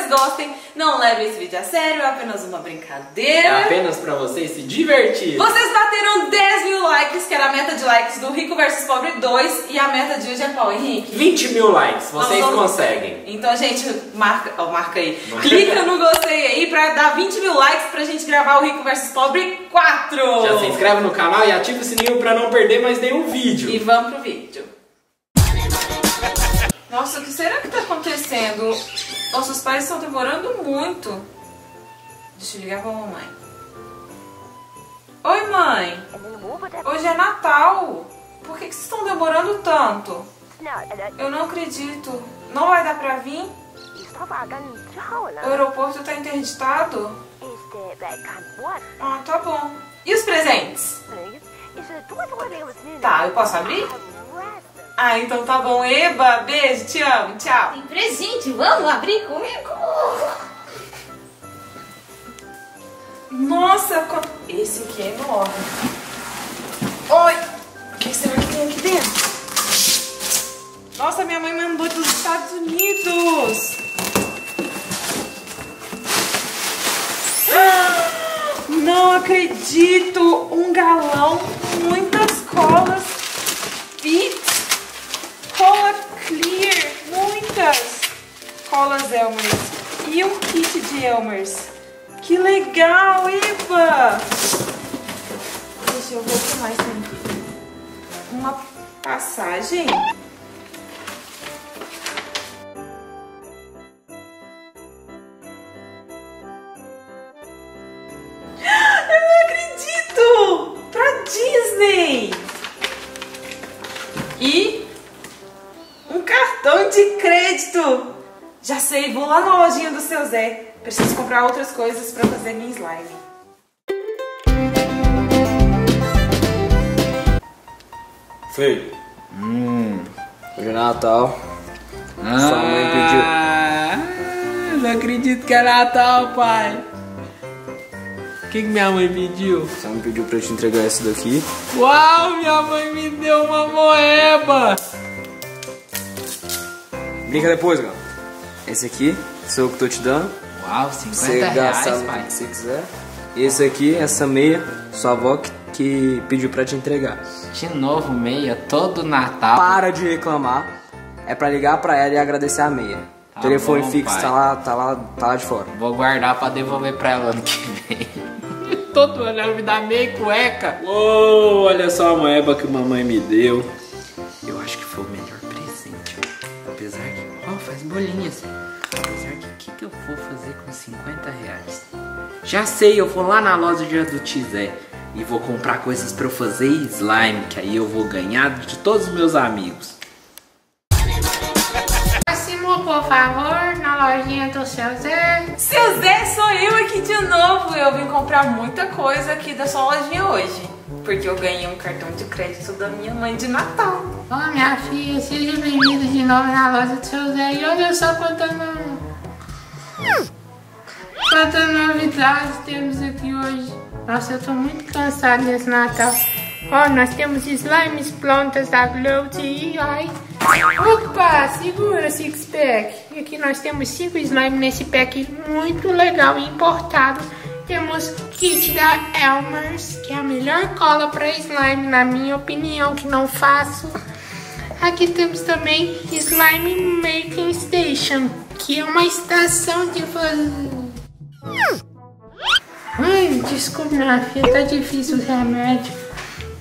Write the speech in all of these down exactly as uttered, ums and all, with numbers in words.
vocês gostem. Não levem esse vídeo a sério, é apenas uma brincadeira. É apenas pra vocês se divertirem. Vocês bateram dez mil likes, que era a meta de likes do Rico versus Pobre dois. E a meta de hoje é qual, Henrique? vinte mil likes, vocês vamos, vamos... conseguem. Então, gente, marca, ó, marca aí. Clica no gostei aí pra dar vinte mil likes pra gente gravar o Rico versus Pobre quatro. Já se inscreve no canal e ativa o sininho pra não perder mais nenhum vídeo. E vamos pro vídeo. Nossa, o que será que tá acontecendo? Nossos pais estão demorando muito. Deixa eu ligar pra mamãe. Oi, mãe. Hoje é Natal. Por que que vocês estão demorando tanto? Eu não acredito. Não vai dar pra vir? O aeroporto tá interditado? Ah, tá bom. E os presentes? Tá, eu posso abrir? Ah, então tá bom. Eba, beijo, te amo, tchau. Tem presente, vamos abrir comigo. Nossa, quanto... Esse aqui é enorme. Oi, o que será que tem aqui dentro? Nossa, minha mãe mandou dos Estados Unidos. Ah, não acredito, um galão, muitas colas, pizza. Cola Clear, muitas colas Elmer's e um kit de Elmer's. Que legal, Iba! Deixa eu ver o que mais tem aqui. Uma passagem. Eu não acredito! Pra Disney! E... cartão de crédito! Já sei, vou lá na lojinha do seu Zé. Preciso comprar outras coisas para fazer minha slime. Filho, hum, hoje é Natal. Ah, sua mãe pediu. Ah, não acredito que é Natal, pai. O que que minha mãe pediu? Você me pediu para te entregar essa daqui. Uau, minha mãe me deu uma moeba! Brinca depois, galera. Esse aqui, sou eu que tô te dando. Uau, cinquenta reais, pai. Se você quiser. Esse aqui, essa meia, sua avó que, que pediu pra te entregar. De novo meia, todo Natal. Para de reclamar. É pra ligar pra ela e agradecer a meia. Tá, telefone bom, fixo, pai. tá lá, tá lá, tá lá de fora. Vou guardar pra devolver pra ela ano que vem. Todo ano ela me dá meia e cueca. Uou, olha só a moeba que mamãe me deu. Eu acho que foi o melhor presente. Apesar que... ó, oh, faz bolinhas. Apesar que o que, que eu vou fazer com cinquenta reais? Já sei, eu vou lá na loja do tio Zé e vou comprar coisas pra eu fazer slime, que aí eu vou ganhar de todos os meus amigos. Próximo, por favor, na lojinha do seu Zé. Seu Zé, sou eu aqui de novo. Eu vim comprar muita coisa aqui da sua lojinha hoje, porque eu ganhei um cartão de crédito da minha mãe de Natal. Ó, minha filha, seja bem-vinda de novo na loja do seu Zé. E olha só quanta, no... quanta novidade temos aqui hoje. Nossa, eu tô muito cansada desse Natal. Ó, nós temos slimes prontas da Blue-T. Opa, segura six pack. E aqui nós temos cinco slimes nesse pack muito legal e importado. Temos kit da Elmer's, que é a melhor cola para slime, na minha opinião, que não faço. Aqui temos também Slime Making Station, que é uma estação de fazer... Ai, desculpa, minha filha, tá difícil o remédio.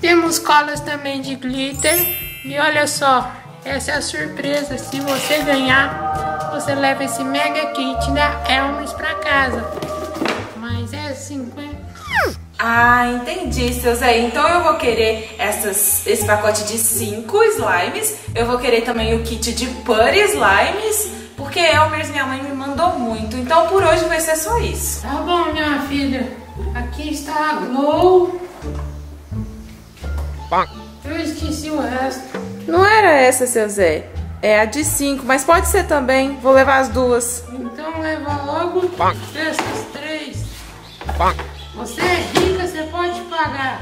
Temos colas também de glitter. E olha só, essa é a surpresa. Se você ganhar, você leva esse mega kit da Elmer's para casa. Ah, entendi, seu Zé. Então eu vou querer essas, esse pacote de cinco slimes. Eu vou querer também o kit de Purity Slimes, porque Elmer's minha mãe me mandou muito. Então por hoje vai ser só isso. Tá bom, minha filha. Aqui está a Glow. Eu esqueci o resto. Não era essa, seu Zé. É a de cinco, mas pode ser também. Vou levar as duas. Então leva logo essas três. Você é rica, você pode pagar.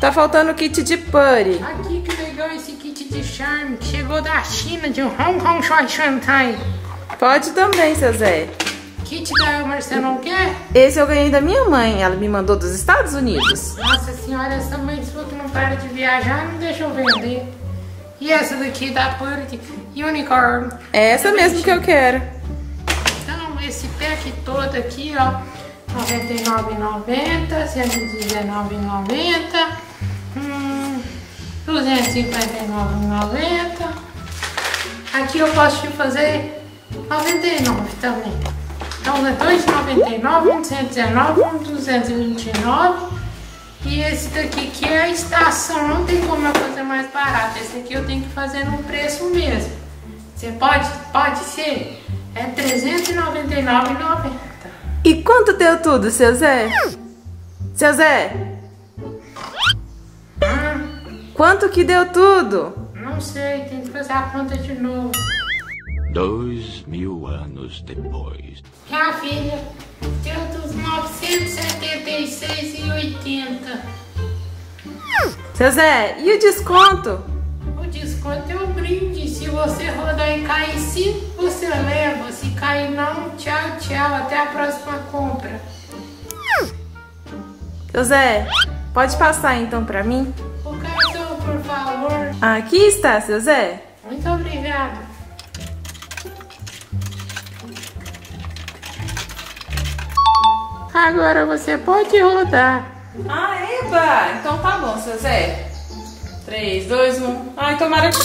Tá faltando o kit de Purity. Aqui, que legal esse kit de de charme que chegou da China, de Hong Kong Choi Shantai. Pode também, seu Zé. Kit da Elmer's, você não quer? Esse eu ganhei da minha mãe, ela me mandou dos Estados Unidos. Nossa senhora, essa mãe sua que não para de viajar, não deixa eu vender. E essa daqui da Purity Unicorn. É essa mesmo que eu quero. Então, esse pack todo aqui, ó, noventa e nove reais e noventa centavos, cento e dezenove reais e noventa centavos, hum, duzentos e cinquenta e nove reais e noventa centavos. Aqui eu posso te fazer noventa e nove reais também. Então é dois reais e noventa e nove centavos, um cento e dezenove reais, um duzentos e vinte e nove reais. E esse daqui que é a estação, não tem como eu fazer mais barato. Esse aqui eu tenho que fazer no preço mesmo. Você pode? Pode ser. É trezentos e noventa e nove reais e noventa centavos. E quanto deu tudo, seu Zé? Seu Zé? Hum. Quanto que deu tudo? Não sei, tem que fazer a conta de novo. Dois mil anos depois. Minha filha, deu dos novecentos e setenta e seis reais e oitenta centavos. Seu Zé, e o desconto? O desconto é um brinde. Se você rodar e cair, se você leva, se cair não, tchau, tchau, até a próxima compra. Seu Zé, pode passar então pra mim? O cartão, por favor. Aqui está, seu Zé. Muito obrigado. Agora você pode rodar. Ah, eba! Então tá bom, seu Zé. três, dois, um. Ai, tomara que...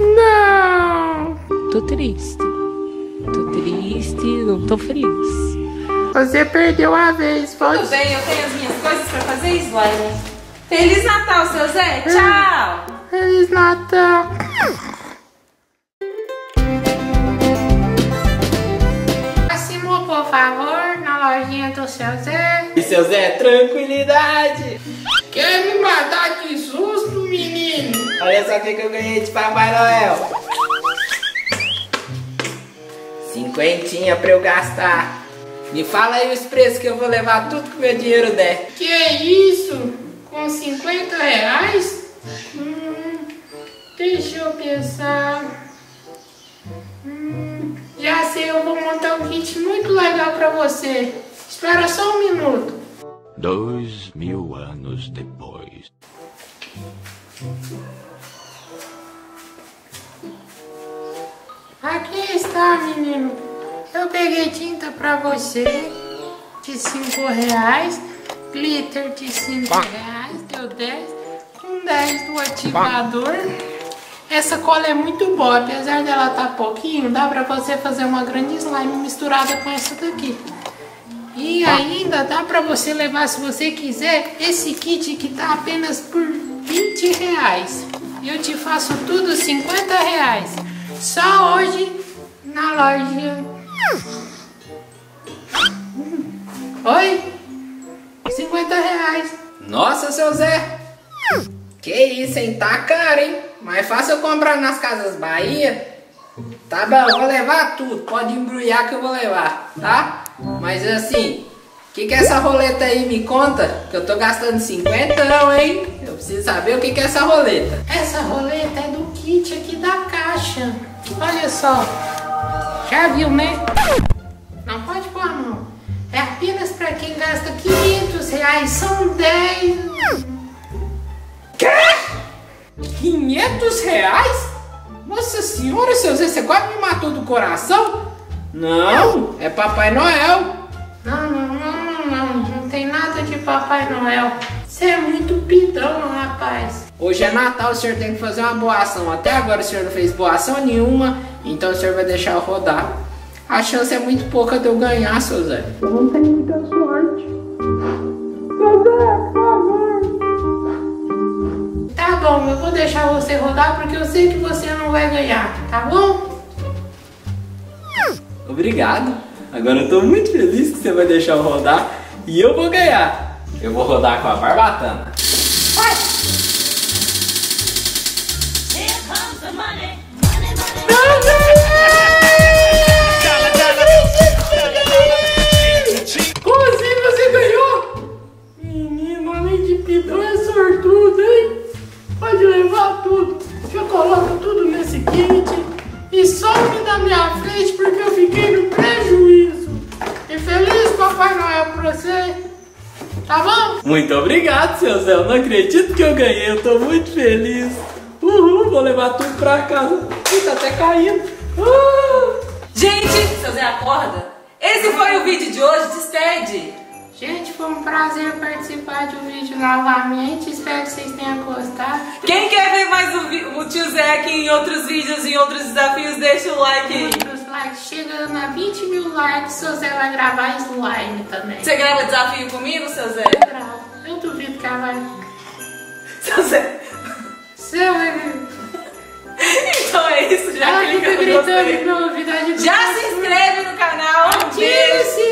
Não! Tô triste. Tô triste, não tô feliz. Você perdeu a vez, pode... Tudo bem, eu tenho as minhas coisas pra fazer, slime. Feliz Natal, seu Zé! Tchau! Feliz Natal! Próximo, por favor, na lojinha do seu Zé. E seu Zé, tranquilidade! Quer me matar de susto, menino? Olha só o que eu ganhei de Papai Noel. Cinquentinha pra eu gastar. Me fala aí os preços que eu vou levar tudo que o meu dinheiro der. Que isso? Com cinquenta reais? Hum, deixa eu pensar. Hum, já sei, eu vou montar um kit muito legal pra você. Espera só um minuto. Dois mil anos depois. Aqui está, menino. Eu peguei tinta pra você de cinco reais, glitter de cinco reais, deu dez, com dez do ativador. Essa cola é muito boa, apesar dela tá pouquinho, dá pra você fazer uma grande slime misturada com essa daqui. E ainda dá pra você levar, se você quiser, esse kit que tá apenas por vinte reais. Eu te faço tudo cinquenta reais. Só hoje na loja. Oi? cinquenta reais. Nossa, seu Zé. Que isso, hein? Tá caro, hein? Mas fácil eu comprar nas Casas Bahia. Tá bom, eu vou levar tudo. Pode embrulhar que eu vou levar, tá? Mas assim, o que que é essa roleta aí? Me conta, que eu tô gastando cinquenta, não, hein? Eu preciso saber o que que é essa roleta. Essa roleta é do kit aqui da caixa. Olha só. Já viu, né? Não pode pôr a mão. É apenas pra quem gasta quinhentos reais. São dez. Quê? quinhentos reais? Nossa senhora, seu Zé, você quase me matou do coração? Não, é Papai Noel. Não, não, não, não, não tem nada de Papai Noel. Você é muito pidão, rapaz. Hoje é Natal, o senhor tem que fazer uma boa ação. Até agora o senhor não fez boa ação nenhuma, então o senhor vai deixar eu rodar. A chance é muito pouca de eu ganhar, seu Zé. Eu não tenho muita sorte. Seu Zé, por favor. Tá bom, eu vou deixar você rodar porque eu sei que você não vai ganhar, tá bom? Obrigado. Agora eu tô muito feliz que você vai deixar eu rodar e eu vou ganhar. Eu vou rodar com a barbatana. Vai! Como assim você ganhou? Menino, além de pidão é sortudo, hein? Muito obrigado, seu Zé. Eu não acredito que eu ganhei. Eu tô muito feliz. Uhul, vou levar tudo pra casa. Ih, tá até caindo. Uhul. Gente, seu Zé acorda. Esse foi o vídeo de hoje. Despede. Gente, foi um prazer participar de um vídeo novamente. Espero que vocês tenham gostado. Quem quer ver mais o, o tio Zé aqui em outros vídeos, em outros desafios, deixa o like aí. Muitos likes, chegando a vinte mil likes, seu Zé vai gravar slime também. Você grava desafio comigo, seu Zé? Eu gravo. Eu duvido que ela vai. Seu Zé. Seu Zé. Então é isso, já clica no gostei. Já se inscreve no canal. Ativa o sininho.